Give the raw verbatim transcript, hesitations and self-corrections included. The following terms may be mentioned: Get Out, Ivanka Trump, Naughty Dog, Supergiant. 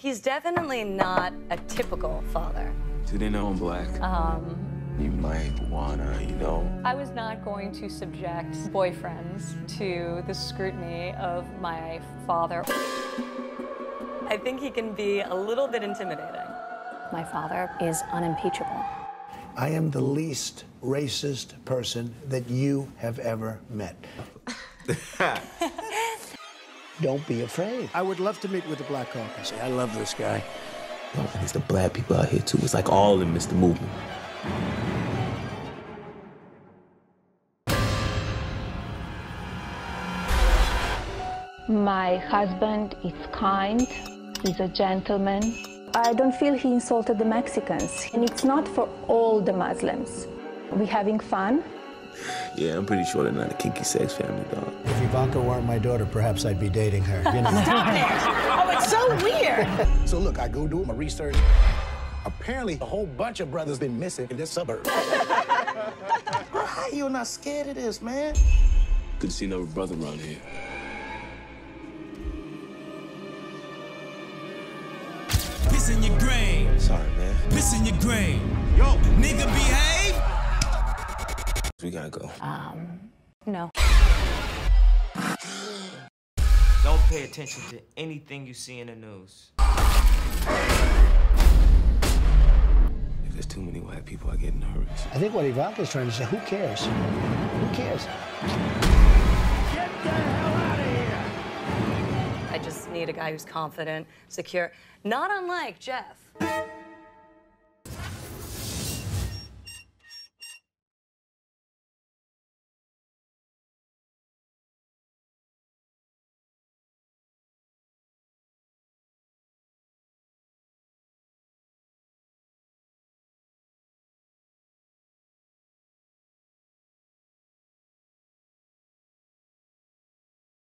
He's definitely not a typical father. Do they know I'm black? Um. You might wanna, you know. I was not going to subject boyfriends to the scrutiny of my father. I think he can be a little bit intimidating. My father is unimpeachable. I am the least racist person that you have ever met. Don't be afraid. I would love to meet with the Black Caucus. I love this guy. There's the black people out here, too. It's like all of them miss the movement. My husband is kind. He's a gentleman. I don't feel he insulted the Mexicans. And it's not for all the Muslims. We having fun? Yeah, I'm pretty sure they're not a kinky sex family, dog. If Ivanka weren't my daughter, perhaps I'd be dating her. You know? Stop it! Oh, it's so weird! So look, I go do my research. Apparently, a whole bunch of brothers been missing in this suburb. Bro, how you not scared of this, man? Couldn't see another brother around here. Missing your grain. Sorry, man. Missing your grain. Yo, nigga, behave. We gotta go. Um, no. Don't pay attention to anything you see in the news. If there's too many white people, I get nervous. I think what Ivanka's trying to say, who cares? Who cares? Get the hell out of here! I just need a guy who's confident, secure, not unlike Jeff.